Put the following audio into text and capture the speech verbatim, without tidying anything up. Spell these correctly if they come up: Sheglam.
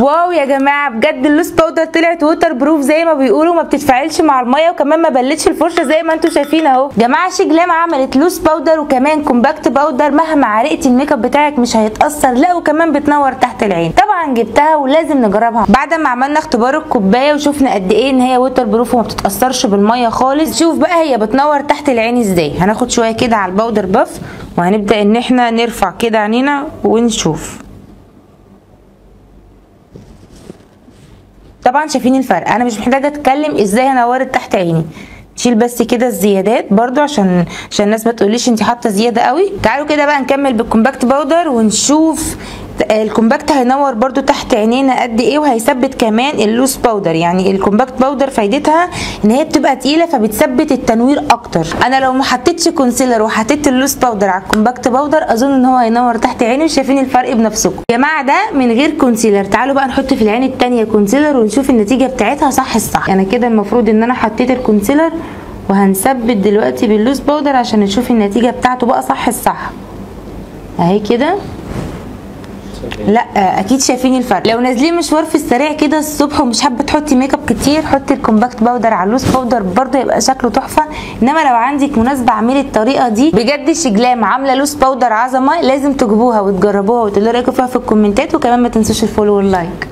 واو يا جماعه بجد اللوس باودر طلعت ووتر بروف زي ما بيقولوا، ما بتتفاعلش مع الميه، وكمان ما بلتش الفرشه زي ما انتم شايفين اهو. جماعه شيجلام عملت لوس باودر وكمان كومباكت باودر، مهما عرقتي الميك اب بتاعك مش هيتاثر، لا وكمان بتنور تحت العين. طبعا جبتها ولازم نجربها. بعد ما عملنا اختبار الكوبايه وشفنا قد ايه ان هي ووتر بروف وما بتتاثرش بالميه خالص، شوف بقى هي بتنور تحت العين ازاي. هناخد شويه كده على الباودر باف وهنبدا ان احنا نرفع كده عينينا ونشوف. طبعا شايفين الفرق، انا مش محتاجه اتكلم ازاي نورت تحت عيني. شيل بس كده الزيادات برضو عشان عشان الناس ما تقوليش انت حاطه زياده قوي. تعالوا كده بقى نكمل بالكومباكت باودر ونشوف الكومباكت هينور برضو تحت عينينا قد ايه، وهيثبت كمان اللوس باودر. يعني الكومباكت باودر فايدتها ان هي بتبقى تقيله فبتثبت التنوير اكتر. انا لو ما حطيتش كونسيلر وحطيت اللوس باودر على الكومباكت باودر اظن ان هو هينور تحت عيني، وشايفين الفرق بنفسكم يا جماعه ده من غير كونسيلر. تعالوا بقى نحط في العين الثانيه كونسيلر ونشوف النتيجه بتاعتها. صح الصح انا يعني كده المفروض ان انا حطيت الكونسيلر وهنثبت دلوقتي باللوس باودر عشان نشوف النتيجه بتاعته بقى. صح الصح اهي كده. لا اكيد شايفين الفرق. لو نازلين مشوار في السريع كده الصبح ومش حابه تحطي ميك اب كتير، حطي الكومباكت باودر على اللوس باودر برضه يبقى شكله تحفه. انما لو عندك مناسبه اعملي الطريقه دي. بجد شيجلام عامله لوس باودر عظمه، لازم تجيبوها وتجربوها وتقولوا رايكم فيها في الكومنتات، وكمان ما تنسوش الفولو واللايك.